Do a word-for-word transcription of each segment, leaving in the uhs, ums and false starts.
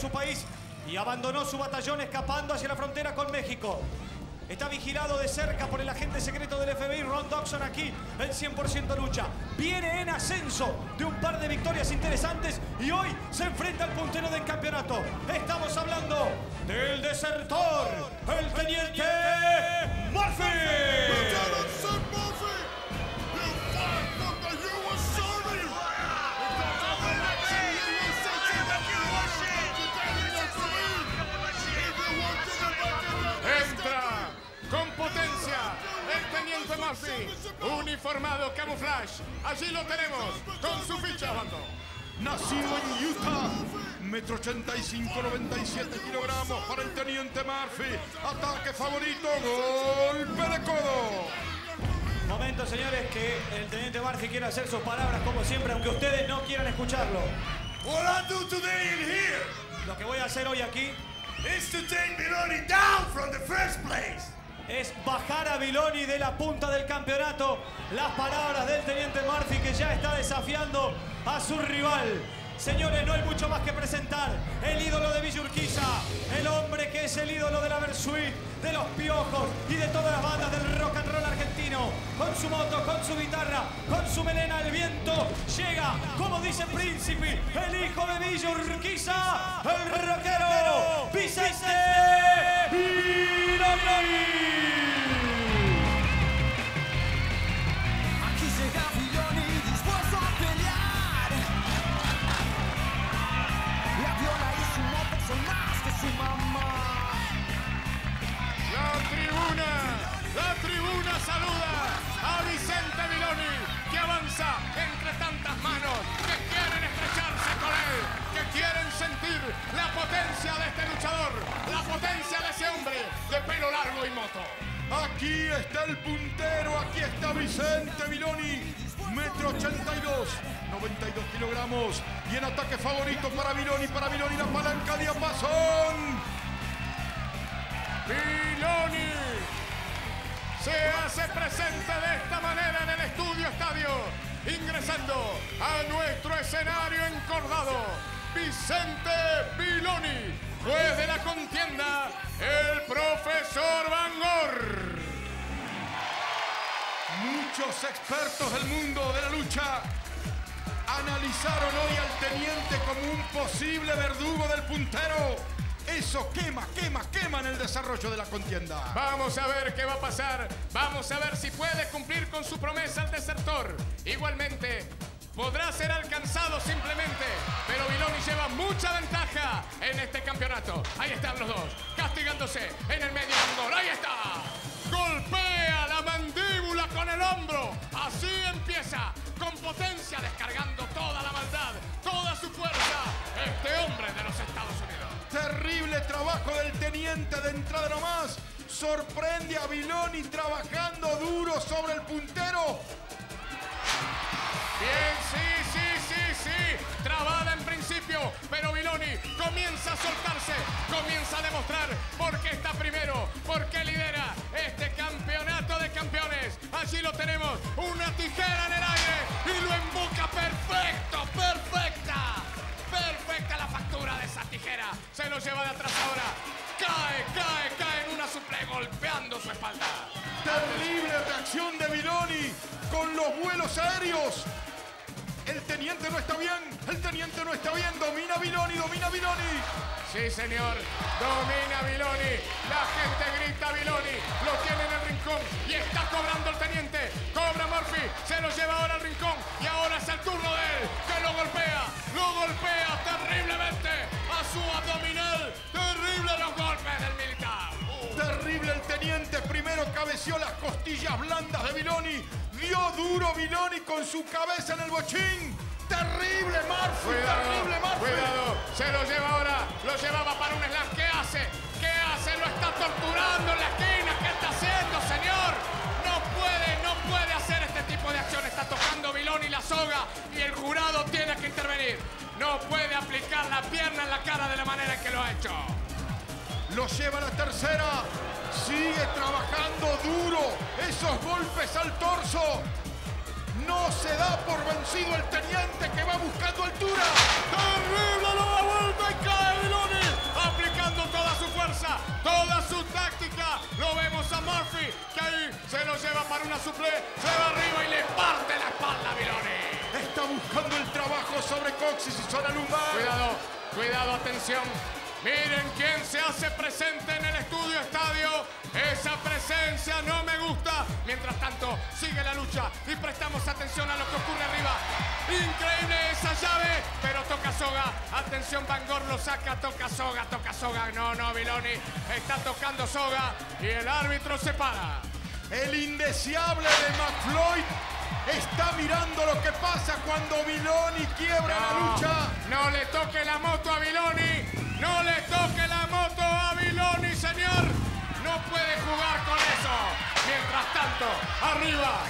su país y abandonó su batallón escapando hacia la frontera con México. Está vigilado de cerca por el agente secreto del F B I, Ron Dawson, aquí en cien por ciento Lucha. Viene en ascenso de un par de victorias interesantes y hoy se enfrenta al puntero del campeonato. Estamos hablando del desertor, el Teniente Murphy. Uniformado, camuflaje. Allí lo tenemos, con su ficha, Bando. Nacido en Utah, metro ochenta y cinco, noventa y siete kilogramos para el Teniente Murphy. Ataque favorito, golpe de codo. Momento, señores, que el Teniente Murphy quiere hacer sus palabras como siempre, aunque ustedes no quieran escucharlo. What I do today in here, lo que voy a hacer hoy aquí, is to take Viloni down from the first place. Es bajar a Viloni de la punta del campeonato. Las palabras del Teniente Murphy, que ya está desafiando a su rival. Señores, no hay mucho más que presentar. El ídolo de Villa Urquiza, el hombre que es el ídolo de la Bersuit, de los Piojos y de todas las bandas del rock and roll argentino. Con su moto, con su guitarra, con su melena al viento, llega, como dice Príncipe, el hijo de Villa Urquiza, el rockero Vicente Viloni. La tribuna saluda a Vicente Viloni, que avanza entre tantas manos que quieren estrecharse con él, que quieren sentir la potencia de este luchador, la potencia de ese hombre de pelo largo y moto. Aquí está el puntero, aquí está Vicente Viloni, metro ochenta y dos, noventa y dos kilogramos, y en ataque favorito para Viloni, para Viloni la palanca de diapasón. Viloni se hace presente de esta manera en el estudio estadio, ingresando a nuestro escenario encordado. Vicente Viloni, juez de la contienda, el profesor Van Gogh. Muchos expertos del mundo de la lucha analizaron hoy al teniente como un posible verdugo del puntero. Eso quema, quema, quema en el desarrollo de la contienda. Vamos a ver qué va a pasar. Vamos a ver si puede cumplir con su promesa al desertor. Igualmente, podrá ser alcanzado simplemente, pero Viloni lleva mucha ventaja en este campeonato. Ahí están los dos, castigándose en el medio del gol. ¡Ahí está! Golpea la mandíbula con el hombro. Así empieza, con potencia, descargando toda la maldad, toda su fuerza, este hombre de los Estados Unidos. Terrible trabajo del teniente de entrada nomás. Sorprende a Viloni trabajando duro sobre el puntero. Bien, sí, sí, sí, sí. Trabada en principio, pero Viloni comienza a soltarse, comienza a demostrar por qué está primero, por qué lidera este campeonato de campeones. Allí lo tenemos, una tijera en el aire y lo emboca perfecto, perfecta. Perfecta la factura de esa tijera. Se lo lleva de atrás ahora. Cae, cae, cae en una suple golpeando su espalda. Terrible reacción de Viloni con los vuelos aéreos. El teniente no está bien. El teniente no está bien. Domina Viloni, domina Viloni. Sí, señor. Domina Viloni. La gente grita Viloni. Lo tiene en el rincón y está cobrando el teniente. Cobra Murphy. Se lo lleva ahora al rincón y ahora es el turno de él, que lo golpea. Lo golpea terriblemente a su abdominal. Terrible los golpes del militar. Uh. Terrible el teniente. Primero cabeció las costillas blandas de Viloni. Dio duro Viloni con su cabeza en el bochín. Terrible Murphy, cuidado, terrible Murphy. Cuidado, se lo lleva ahora, lo llevaba para un slam. ¿Qué hace? ¿Qué hace? Lo está torturando en la esquina. ¿Qué está haciendo, señor? No puede, no puede hacer este tipo de acción. Está tocando Viloni la soga y el jurado tiene que intervenir. No puede aplicar la pierna en la cara de la manera en que lo ha hecho. Lo lleva a la tercera. Sigue trabajando duro esos golpes al torso. No se da por vencido el teniente, que va buscando altura. ¡Terrible la vuelta y cae Viloni! lo lleva para una suple, se va arriba y le parte la espalda a Viloni. Está buscando el trabajo sobre coxis y zona lumbar. Cuidado, cuidado, atención. Miren quién se hace presente en el estudio estadio. Esa presencia no me gusta. Mientras tanto, sigue la lucha y prestamos atención a lo que ocurre arriba. Increíble esa llave, pero toca soga. Atención, Van Gogh lo saca, toca soga, toca soga. No, no, Viloni está tocando soga y el árbitro se para. El indeseable de McFloyd está mirando lo que pasa cuando Viloni quiebra no, la lucha. No le toque la moto a Viloni. ¡No le toque la moto a Viloni, señor! ¡No puede jugar con eso! Mientras tanto, arriba,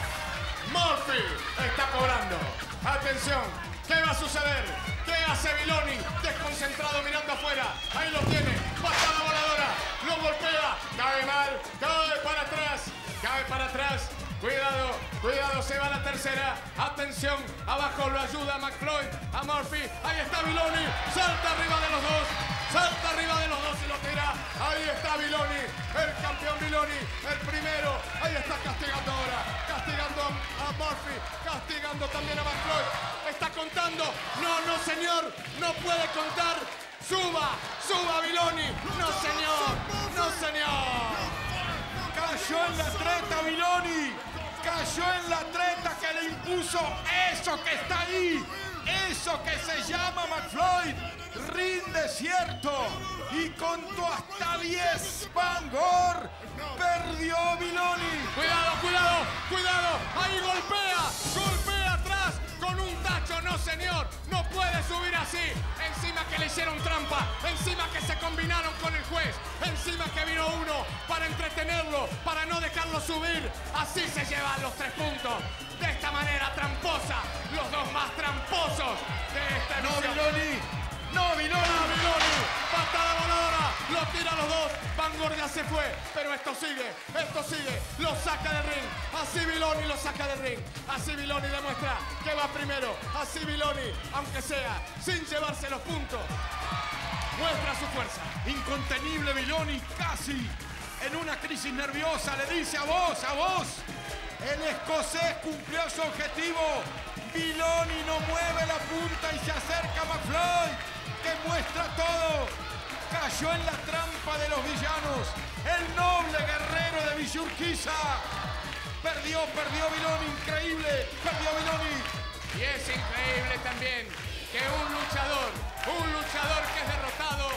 Murphy está cobrando. Atención, ¿qué va a suceder? ¿Qué hace Viloni? Desconcentrado, mirando afuera. Ahí lo tiene, patada voladora, lo golpea. Cae mal, cae para atrás, cae para atrás. Cuidado, cuidado, se va la tercera. Atención, abajo lo ayuda McFloyd, a Murphy. Ahí está Viloni, salta arriba de los dos. Salta arriba de los dos y lo tira. Ahí está Viloni, el campeón Viloni, el primero. Ahí está castigando ahora, castigando a Murphy, castigando también a McFloyd. Está contando. No, no, señor, no puede contar. Suba, suba Viloni. No, señor, no, señor. Cayó en la treta Viloni. Cayó en la treta que le impuso eso que está ahí, eso que se llama McFloyd, ring desierto, y contó hasta diez. Van Gogh perdió Viloni. Cuidado, cuidado, cuidado, ahí golpea, golpea atrás con un tacho, no señor, no puede subir así. Encima que le hicieron trampa, encima que se combinaron con el juez, encima que vino uno para entretenerlo, para no dejarlo subir. Así se llevan los tres puntos, de esta manera tramposa, los dos más tramposos de esta emisión. No, Viloni, no, Viloni, no, Viloni, patada voladora, lo tira a los dos. Van Gogh ya se fue, pero esto sigue, esto sigue, lo saca del ring, así Viloni lo saca del ring, así Viloni demuestra que va primero, así Viloni, aunque sea, sin llevarse los puntos, muestra su fuerza. Incontenible Viloni, casi en una crisis nerviosa, le dice a vos, a vos. El escocés cumplió su objetivo. Viloni no mueve la punta y se acerca a McFloyd, que muestra todo. Cayó en la trampa de los villanos. El noble guerrero de Villa Urquiza. Perdió, perdió Viloni, increíble. Perdió Viloni. Y es increíble también que un luchador, un luchador que es derrotado,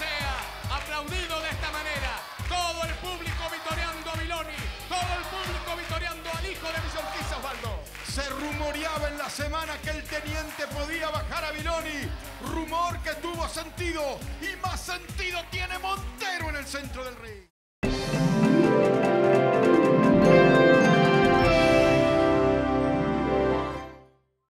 sea aplaudido de esta manera. Todo el público vitoreando a Viloni, todo el público vitoreando al hijo de Villa Urquiza, Osvaldo. Se rumoreaba en la semana que el teniente podía bajar a Viloni, rumor que tuvo sentido y más sentido tiene Montero en el centro del ring.